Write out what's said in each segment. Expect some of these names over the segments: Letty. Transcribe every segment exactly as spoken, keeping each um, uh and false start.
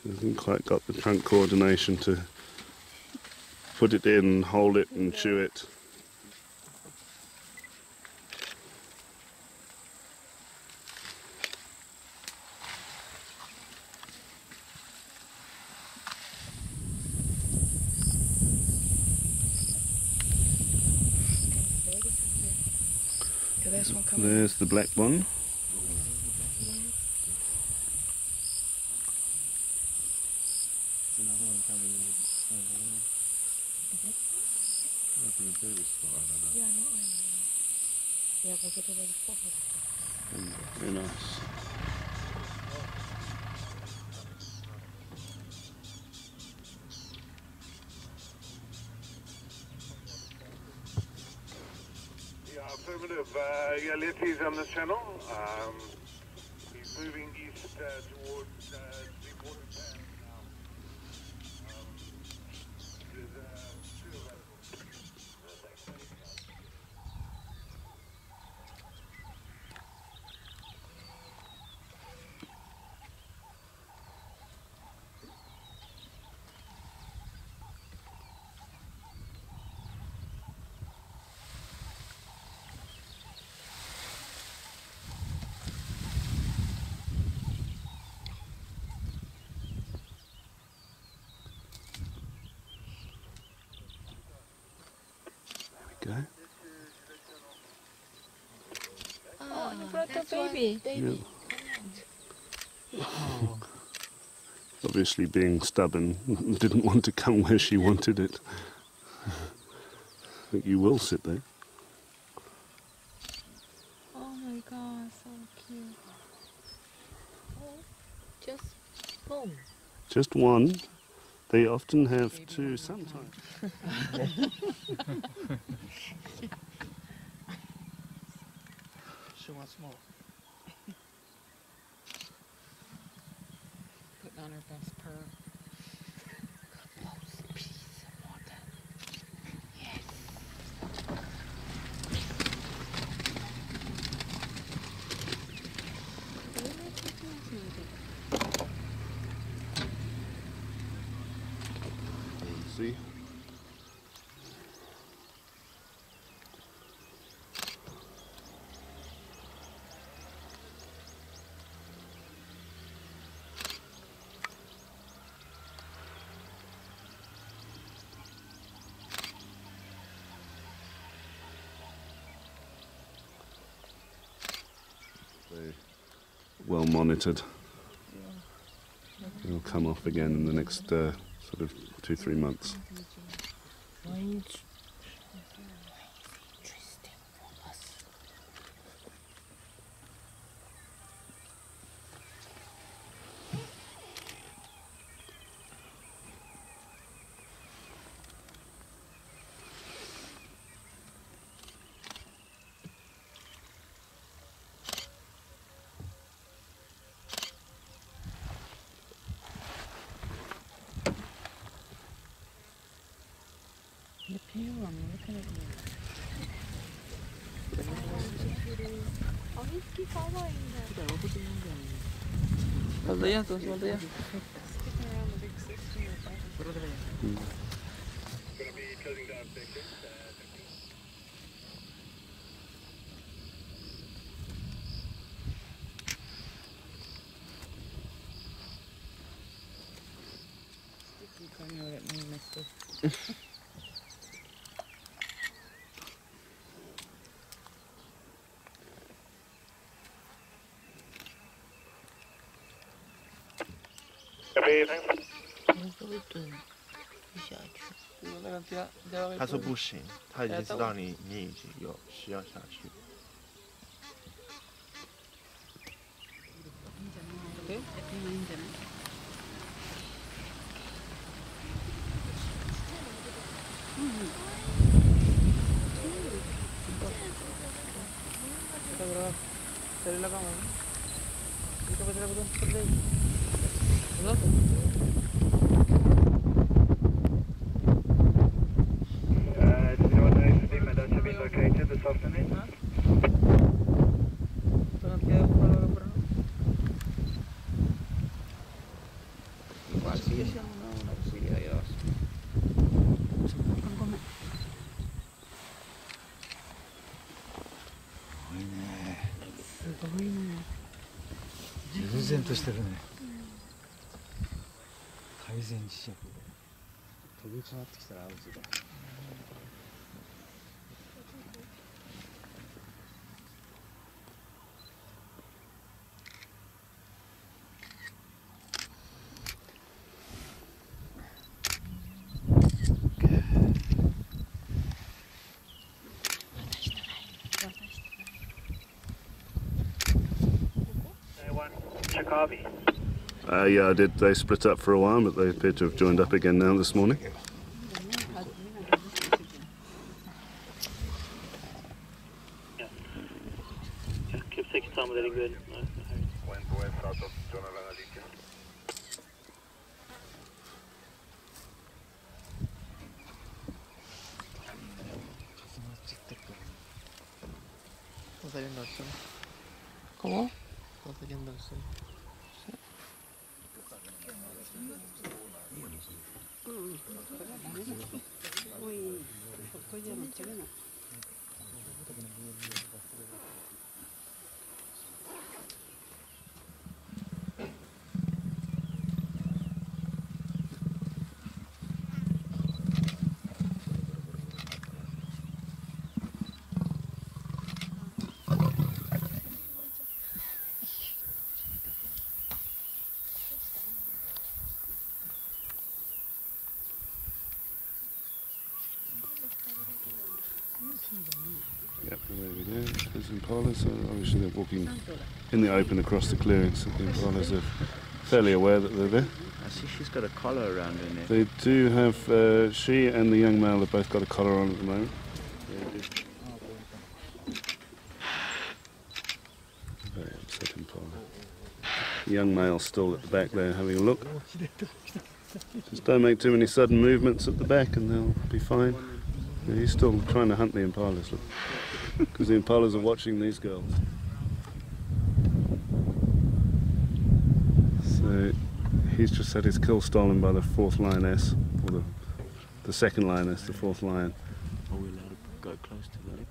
I haven't quite got the trunk coordination to put it in, hold it and chew it. There's the black one. Very nice. Yeah, affirmative. Uh, yeah, Letty's on the channel. Um, he's moving east uh, towards uh, the water pan now. Um, there's uh, two of us. Oh, you brought the baby. baby. Yeah. Oh. Obviously being stubborn, didn't want to come where she wanted it. I think you will sit there. Oh my God, so cute. Oh, just one. Just one. They often have baby two sometimes. She wants more. Putting on her best purr. Close piece of water. Yes. See? Well monitored. It'll come off again in the next uh, sort of two, three months. Look at you, I'm looking at you. Gonna be closing down sections. Sticky coming at me, mister.他说不行，他已经知道你，你已经有需要下去。Okay.悠然としてるね。改善磁石で飛び変わってきたらアウトだ。Uh, yeah, I did. They split up for a while, but they appear to have joined up again now this morning. Impalas are obviously they're walking in the open across the clearing, so the impalas are fairly aware that they're there. I see she's got a collar around her neck. They do have, uh, she and the young male have both got a collar on at the moment. Yeah, very upset impala. The young male still at the back there having a look. Just don't make too many sudden movements at the back and they'll be fine. Yeah, he's still trying to hunt the impalas, look. Because the impalas are watching these girls. So he's just had his kill stolen by the fourth lioness, or the, the second lioness, the fourth lion. Are we allowed to go close to the leopard?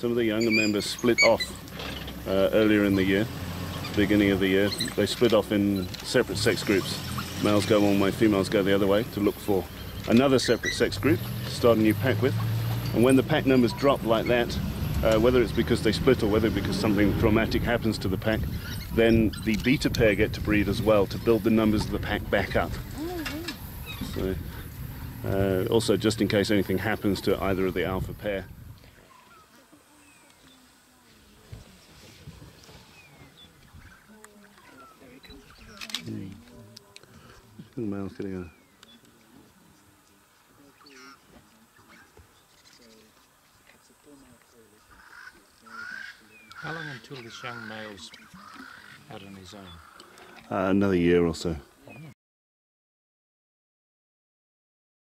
Some of the younger members split off uh, earlier in the year, beginning of the year. They split off in separate sex groups. Males go one way, females go the other way to look for another separate sex group to start a new pack with. And when the pack numbers drop like that, uh, whether it's because they split or whether because something traumatic happens to the pack, then the beta pair get to breed as well to build the numbers of the pack back up. So, uh, also, just in case anything happens to either of the alpha pair. The male's getting a How long until this young male's out on his own? Uh, another year or so.